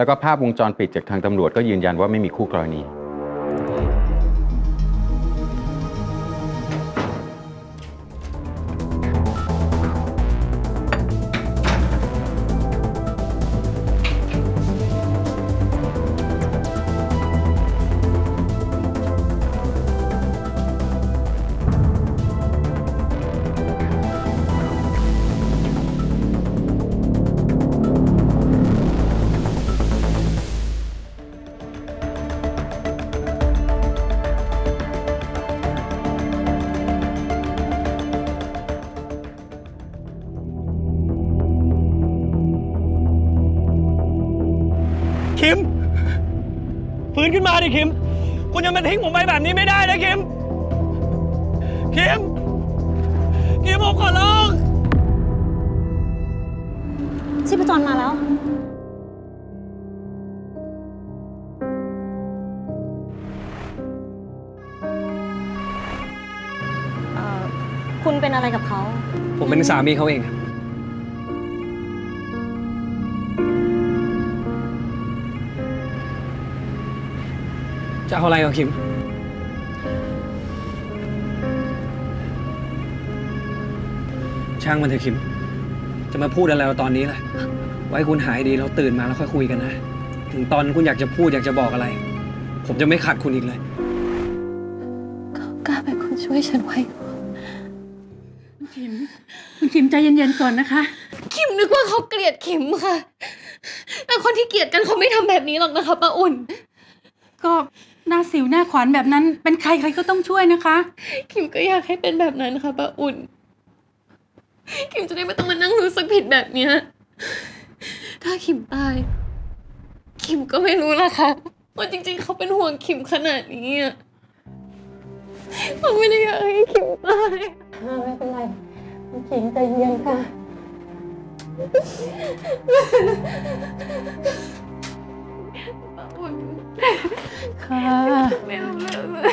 แล้วก็ภาพวงจรปิดจากทางตำรวจก็ยืนยันว่าไม่มีคู่กรณีคิมฟื้นขึ้นมาดิคิมคุณยังมาทิ้งผมไปแบบนี้ไม่ได้นะคิมคิมผมขอร้องชีพจรมาแล้วคุณเป็นอะไรกับเขาผมเป็นสามีเขาเองจะเอาอะไรกับคิมช่างมันเถอะคิมจะมาพูดอะไรตอนนี้ล่ะไว้คุณหายดีแล้วตื่นมาแล้วค่อยคุยกันนะถึงตอนคุณอยากจะพูดอยากจะบอกอะไรผมจะไม่ขัดคุณอีกเลยเขากล้าเป็นคนช่วยฉันไว้คุณคิมใจเย็นๆก่อนนะคะคิมนึกว่าเขาเกลียดคิมค่ะแต่คนที่เกลียดกันเขาไม่ทำแบบนี้หรอกนะคะป้าอุ่นก็หน้าสิวหน้าขวานแบบนั้นเป็นใครใครก็ต้องช่วยนะคะคิมก็อยากให้เป็นแบบนั้นค่ะป้าอุ่นคิมจะได้ไม่ต้องมานั่งรู้สึกผิดแบบนี้ถ้าคิมตายคิมก็ไม่รู้ล่ะค่ะว่าจริงๆเขาเป็นห่วงคิมขนาดนี้ผมไม่ได้อยากให้คิมตายไม่เป็นไรคิมใจเย็นค่ะค่ะไม่รู้เลย